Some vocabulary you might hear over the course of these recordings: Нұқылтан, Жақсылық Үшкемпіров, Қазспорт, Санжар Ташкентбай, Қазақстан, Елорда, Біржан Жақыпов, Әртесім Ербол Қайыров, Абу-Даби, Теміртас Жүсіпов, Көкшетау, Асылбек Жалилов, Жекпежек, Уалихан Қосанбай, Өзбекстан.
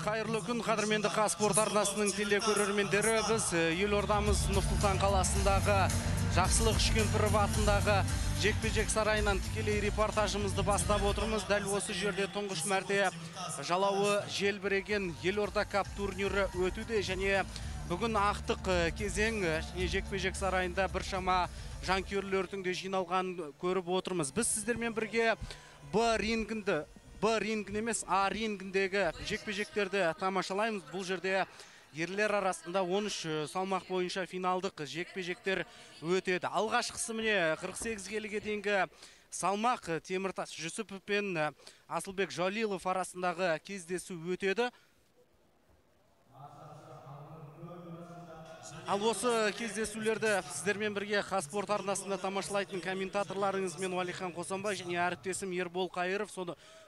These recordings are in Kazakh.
Қайырлы күн, қадірменді Қазспорт арнасының телекөрермендері. Біз Елордамыз Нұқылтан қаласындағы Жақсылық Үшкемпіров атындағы Жекпежек сарайынан тікелей репортажымызды бастап отырмыз. Дәл осы жерде тұңғыш мәрте жалауы желбіреген Елорда Кап турнирі өтуде және бүгін ақтық кезең Жекпежек сарайында біршама жанкүйерлердің де жиналған көріп отырмыз. Біз сіздермен бірге Б рингін емес, А рингіндегі жекпе-жектерді тамашалаймыз. Бұл жерде ерлер арасында 13 салмақ бойынша финалдық жекпе-жектер өтеді. Алғашқысы міне 48 келіге дейінгі салмақ Теміртас Жүсіпов пен Асылбек Жалилов арасындағы кездесу өтеді. Ал осы кездесулерді сіздермен бірге Қазспорт арнасында тамашалайтын комментаторларыңыз мен Уалихан Қосанбай және әртесім Ербол Қайыров.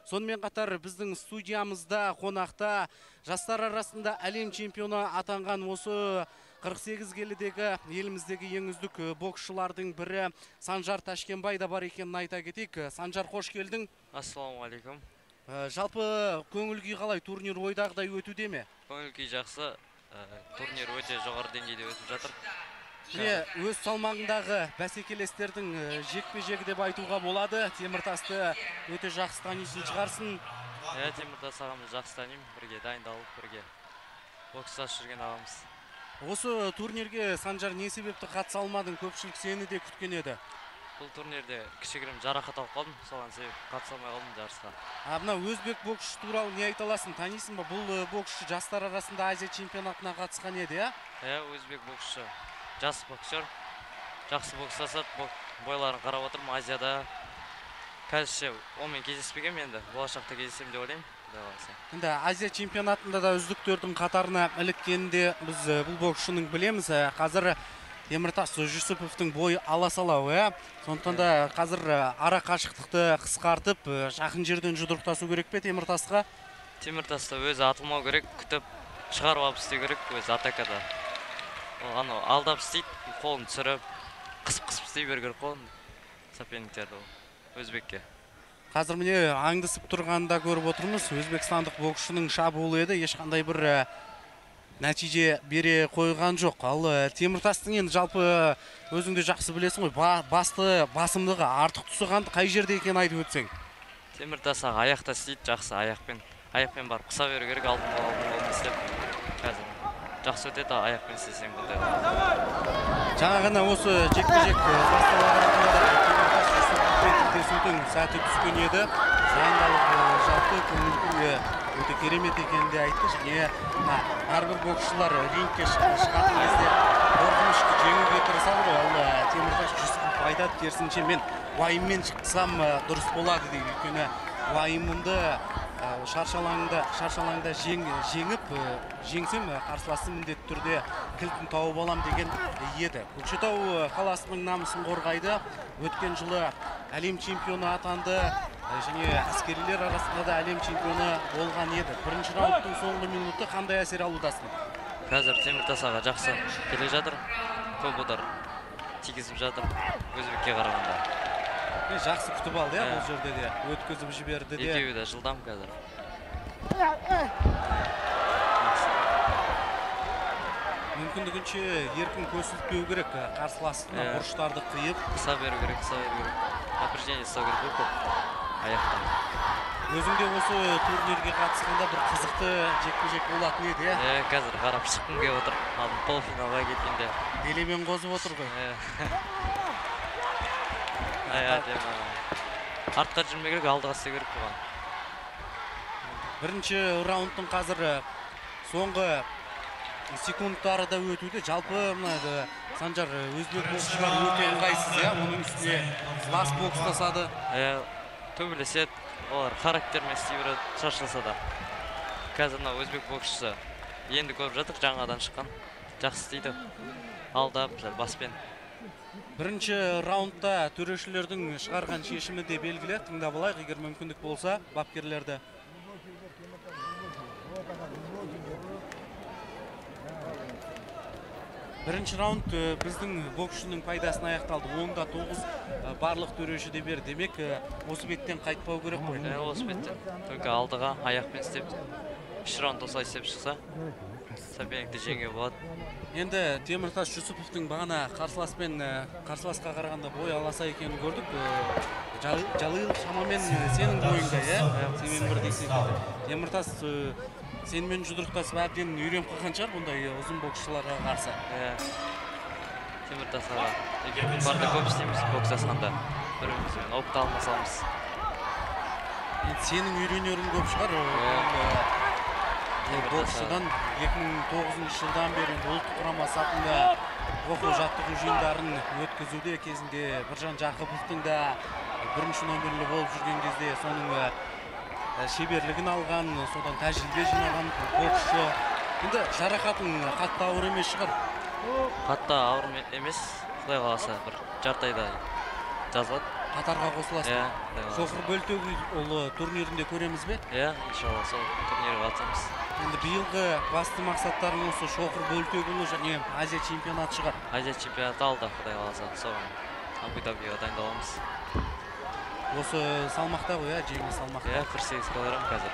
Сонымен қатар біздің студиямызда қонақта жастар арасында әлем чемпионы атанған осы 48 келідегі еліміздегі ең үздік боксшылардың бірі Санжар Ташкентбай да бар екенін айта кетейік. Санжар, қош келдің. Ассалаумалейкум. Жалпы көңіл-күй қалай? Турнир ойдағыдай өтуде ме? Көңіл-күй жақсы. Турнир өте жоғары деңгейде өтіп жатыр. Өз салмағындағы бәсекелестердің жекпе-жегі деп айтуға болады. Теміртасты өте жақсы танитын шығарсың. Теміртас ағамыз жақсы танимын. Бірге дайындалып, бірге бокстасып жүрген ағамыз. Осы турнирге, Санжар, не себепті қатыса алмадың? Көпшілік сені де күткен еді. Бұл турнирде кішігірім жарақат алып қалдым, соған себеп қатыса алмай қалдым жарысқа. Мына өзбек боксшы туралы не айта аласың, танисың ба? Бұл боксшы жастар арасында Азия чемпионатына қатысқан еді, иә? Өзбек боксшы, жас боксер, жақсы бокстасады, бойларын қарап отырмын. Азияда қазір онымен кездеспегем, енді болашақта кездесем деп ойлаймын. Енді Азия чемпионатында да үздіктердің қатарына іліккенде біз бұл боксшының білеміз. Қазір Теміртас Жүсіповтің бойы аласалау, сондықтан да қазір ара қашықтықты қысқартып, жақын жерден жұдырықтасу керек пе Теміртасқа? Теміртасқа өзі атылмау керек, күтіп шығарып алып істеу керек, өзі атакада. Алдап істейді, қолын түсіріп, қысып-қысып істей беру керек қолын, соперниктерді өзбекке. Қазір міне аңдысып тұрғанда көріп отырмыз, өзбекстандық боксшының шабуылы еді, ешқандай бір нәтиже бере қойған жоқ. Ал Теміртастың енді жалпы өзіңді жақсы білесің ғой, басымдығы артық түсіған қай жерде екен айтып өтсең? Теміртас аяқта істейді, жақсы аяқпен барып қыса беру керек, алдын істеп. Қазір жақсы өтеді аяқпен істесең бұндай. Жаңа ғана осы жекпе-жек басталғанда сәті түскен еді. Дайындалып жалпы көңіл-күйі өте керемет екенде айтты, және әрбір боксшылар рингке шығатын кезде қорқынышты жеңуге тырысады ғой. Ал Теміртас Жүсіпов айтады, керісінше, мен уайыммен шықсам дұрыс болады дейді. Өйткені уайымымды шаршалаңда жеңсем қарсыласым міндетті түрде кілтін тауып алам деген еді. Көкшетау қаласының намысын қорғайды, өткен жылы әлем чемпионы атанды және әскерилер арасында да әлем чемпионы болған еді. Бірінші раундтың соңғы минутты қандай әсер алудасың? Қазір Теміртас аға жақсы келе жатыр, қолдар тигізіп жатыр өзбекке қарағанда. Жақсы күтіп алды, бұл жерде де өткізіп жіберді де. Екеуі де жылдам қазір. Мүмкіндігінше еркін көсілтпеу керек, қарсыласына бұрыштарды қиып. Қыса беру керек, напряжение ұстау керек көп аяқтан. Өзіңде осы турнирге қатысқанда бір қызықты жекпе-жек болатын еді, қазір қарап шыққым келіп отыр, полуфиналға кеткенде. Делемен қозып отыр ғой. Артқа жүрмей керек, алдыға істеу керек болған. Бірінші раундтың қазір соңғы секундтары да өтуде. Жалпы, Санжар, өзбек боксшылар өте ыңғайсыз, оның үстіне лас бокстасады. Төбелеседі, олар характермен істей береді, шашылса да. Қазір өзбек боксшысы енді көріп жатық, жаңадан шыққан, жақсы істейді, алдап, баспен. Бірінші раундта төрешілердің шығарған шешімі де белгілі. Тыңдап алайық, егер мүмкіндік болса, бапкерлерді. Бірінші раунд біздің боксшының пайдасын аяқталды. 10-9 барлық төреші де бер. Демек, осы беттен қайтпау керек қой. Осы беттен. Только алдыға аяқпен істеп. Шыран тоса есеп шықса, Сәбенекті жеңе болады. Енді Теміртас Жүсіповтың бағана қарсыласқа қарағанда бой аласа екенін көрдік. Жалыл шамамен сенің бойыңда, сенмен бірдейсің. Теміртас сенімен жұдырықтасып әбден үйреніп қалған шығар бұндай ұзын боксшыларға қарсы. Теміртасқа екеуміз барда көп істейміз бокс асханда. Бірімізбен опта алмасамыз. Сенің үйренерің көп шығар. Боксшыдан 2009 жылдан бері ұлттық құрама сапында оқу-жаттығу жиындарын өткізуде кезінде Біржан Жақыповтың да бірінші нөмірлі болып жүрген кезде соның шеберлігін алған, содан тәжірибе жинаған боксшы. Енді жарақатын қатты ауыр емес шығар? Қатты ауыр емес, Құдай қаласа бір жартайда жазылады. Қатарға қосыласың. Соқыр бөлтегі олы турнирінде көреміз бе? Иншалла, сол турнирге қатысамыз. Енді биылғы басты мақсаттарың осы соқыр бөлтегі олы және Азия чемпионаты шығар. Азия чемпионаты алда, Құдай қаласа. Соған Абу-Дабиге дайындаламыз. Осы салмақта ғой, жеңіл салмақта? 48 кг қазір.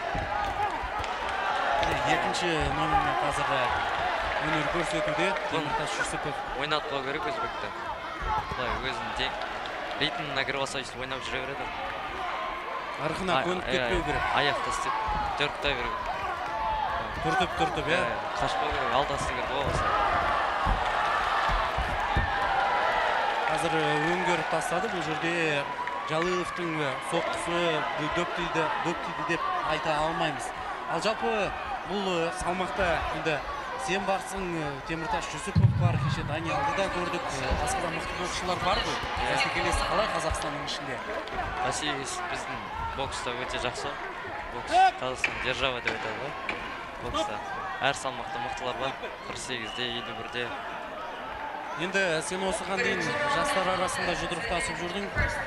Екінші номермен қазіргі өнер көрсетуде Теміртас Жүсіпов. Ойнатпау керек өзбекті. Өзінде Рейтін нагрываса үшін ойнап жүре береді. Арқына көніп кетпеу керек. Аяқты істеп, түртіп беріп. Түртіп, е? Қашпау керек, алдасы керек болса. Қазір өңгеріп тастады. Бұл жерде Жалиловтың соққысы дөптейді деп айта алмаймыз. Ал жалпы бұл салмақта сен барсың, Теміртас Жүсіпов бар, кеше Даниялды да көрдік. Басқада мықты боксшылар бар ғой. Бәсекелесі қалай Қазақстанның ішінде? Бәсекелесі біздің бокста өте жақсы. Бокс қазақстан держава деп айтады. Бокста әр салмақта мықтылар бар. 48-де, 51-де. Енді сен осыған дейін жастар арасында жұдырықтасып жүрдің.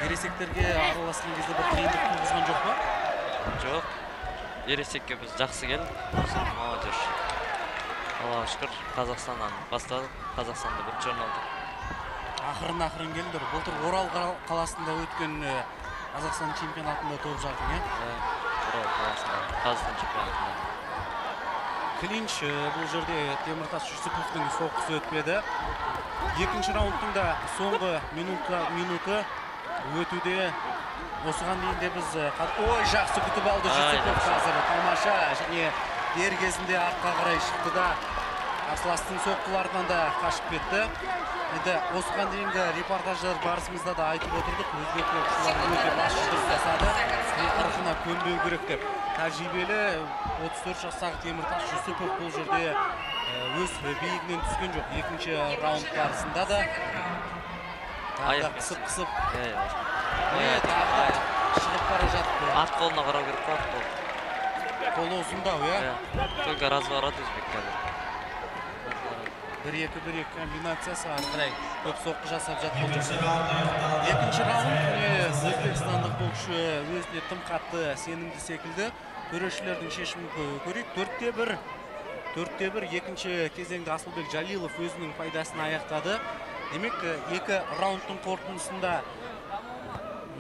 Ересектерге араласқан кезде бір қиындық туғызған жоқ па? Жоқ. Ересекке біз жақсы келдік. Аллаға шүкір, Қазақстаннан бастады, Қазақстанда бір жорналды. Ақырын келдір. Былтыр Орал қаласында өткен Қазақстан чемпионатында топ жардың, Орал қаласында, Қазақстан чемпионатында. Клинч бұл жерде Теміртас Жүсіповтың соққысы өтпеді. Екінші раундтың да соңғы минуты өтуде. Осыған дейінде біз ой, жақсы күтіп алды Жүсіпов қазір. Тамаша және дер кезінде артқа қарай шықты да қарсыластың соққыларынан да қашып кетті. Енді осыған дейінгі репортаждар барысымызда да айтып отырдық, өзбек боксшылары өте бас жүдіріктасады, ырқына көнбеу керек деп. Тәжірибелі 34 жастағы Теміртас Жүсіпов бұл жерде өз биігінен түскен жоқ. Екінші раунд барысында да қысып-қысып шығып бара жатты. Арт қолына қарау керек болды. Қолы ұзындау, Только разворот өзбектерді. 1-2-1-2 комбинациясы аңғырай. Көп соққы жасап жатқан жоқ. Екінші раунд өзбекстандық боксшы өзіне тым қатты сенімді секілді. Төрешілердің шешімін көрейік. 4-1 екінші кезеңді Асылбек Жалилов өзінің пайдасын аяқтады. Демек, екі раундтың қорытындысында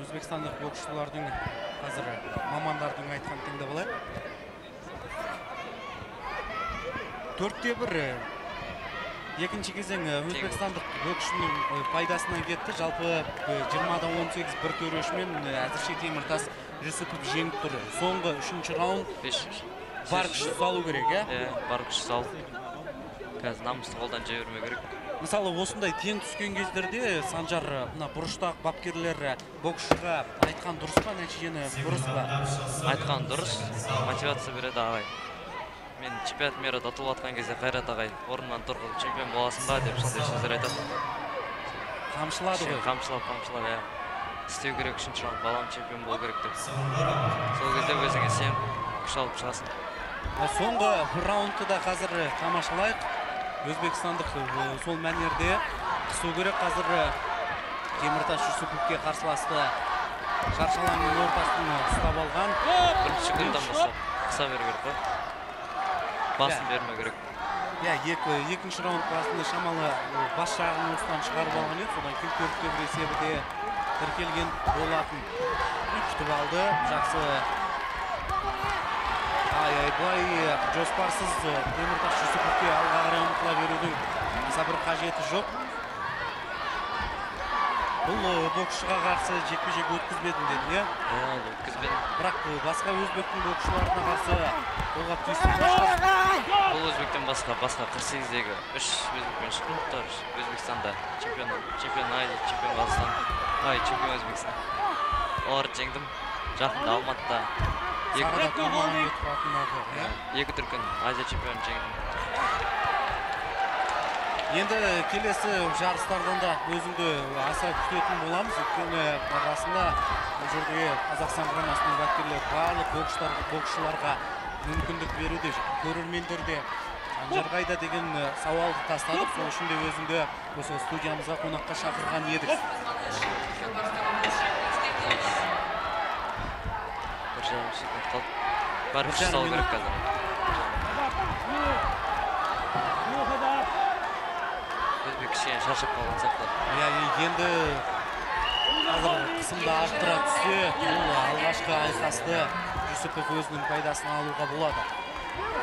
өзбекстандық боксшылардың қазір мамандардың айтқан тыңда болар. 4-1 екінші кезең өзбекстандық боксшының пайдасынан кетті. Жалпы 20-18 бір төрешімен әзірше Теміртас Жүсіпов жеңіп тұр. Соңғы 3-ші раунд бар күші салу керек, Бар күші салу. Қазір намысты қолдан жібермеу керек. Мысалы, осындай тең түскен кездерде Санжар бұрыштақ бапкерлер боксшыға айтқан дұрыс па, нәтижені бұрыс па? Айтқан дұрыс, мотивация береді ағай. Мен чемпионат мира ұтылып атқан кезде Қайрат ағай орнынан тұрғылып чемпион боласың ба деп сондай сөздер айтады. Қамшылады ғой? Қамшылады, істеу керек, үшінші раунд балам чемпион болу керек деп. Сол кезде өзіңе сен күш алып шығасың. Соңғы раундты да қазір тамашалайық. Өзбекстандық сол мәнерде қысу керек. Қазір Теміртас Жүсіповке қарсыласты шаршалаңның ортасын ұстап алған. Бірінші күнден бастап қыса беру керек. Басын бермеу керек. Екінші раунд басында шамалы бас жағын ұстан шығарып алған еді. Содан кейін 4-1 есебіде тіркелген болатын. Күтіп алды. Жақсы Ай-ай-бай, жоспарсыз Теміртас Жүсіповке алға қарай ұмтыла берудің аса бір қажеті жоқ. Бұл боксшыға қарсы жекпе-жек өткізбедім деді, иә? Өткізбедім. Бірақ басқа өзбектің боксшыларына қарсы қолғап түйсін башқа. Бұл өзбектен басқа 48-дегі 3 өзбекпен шықпын. Өзбекстанда чемпион Азия, чемпион Қазақстан, чемпион Өзбекстан. Олар жеңдім. Жақында Алматыда. Екі түркін Азия чемпионын жеңдім. Енді келесі жарыстардан да өзіңді аса күтетін боламыз. Өткені бағасында жүрдіге Қазақстан құрамасының бапкерлері барлық боксшыларға мүмкіндік беруде, көрермендерде Санжарғайда деген сауалды тастадық. Сол үшін де өзіңді осы студиямызға қонаққа шақырған едік. Бір жарым секунд қалып. Барып салу керек қазір. Кішкен шашып қалған сақта. Енді қысымда арттыра түссе, бұл алғашқы айқасты Жүсіпов өзінің пайдасын алуға болады.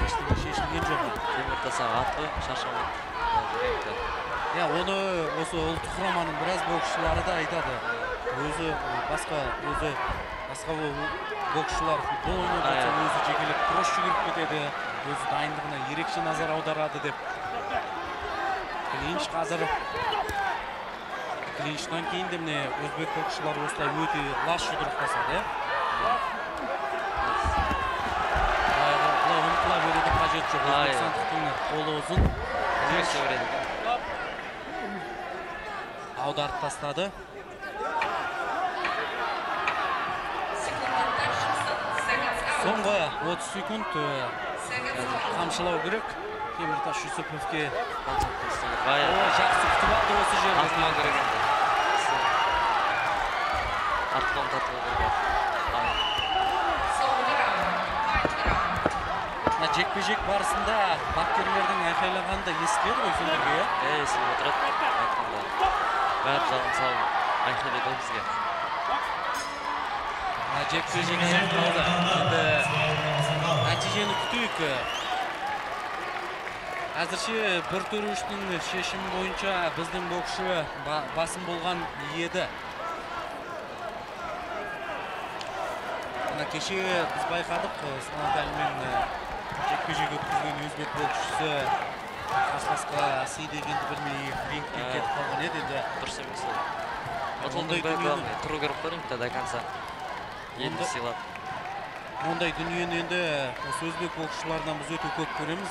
Ештеңе шешілген жоқ. Теміртасқа атты, шашамады. Оны осы ұлттық құраманың біраз боксшылары да айтады. Өзі басқа боксшылар бұл ойнауға өзі жекелеп кросс жүгіріп кетеді, өзі дайындығына ерекше назар аударады деп. Клинч қазір. Клинчтан кейін де міне өзбек боксшылар осылай өте лас жұдырық тастады. Бұлай ұмтыла берудің қажеті жоқ. Өзбектің қолы ұзын. Аударып тастады. Соңғы 30 секунд қамшылау керек. Теміртас Жүсіповке жақсы күтіп алды осы жерді. Артылау керек енді. Артылауын татылу керек. Жекпе-жек барысында бапкерлердің айқайлағаны да естіледі ғой сендерге? Естіліп отырады. Бәрі жалын салып айқайлайды бізге. Жекпе-жек аяқталды. Енді нәтижені күтейік. Әзірше бір төрешінің шешімі бойынша біздің боксшы басым болған еді. Кеше біз байқадық, Санаталмен жекпе-жек өткізген өзбек боксшысы қасқасқа сей дегенді білмей рингке кетіп қалған еді. Дұрыс емес ол. Отылдың бәрі тұру керек бар енді до конца. Енді сыйлап. Ондай дүниені енді өзбек боксшыларынан біз өте көп көреміз.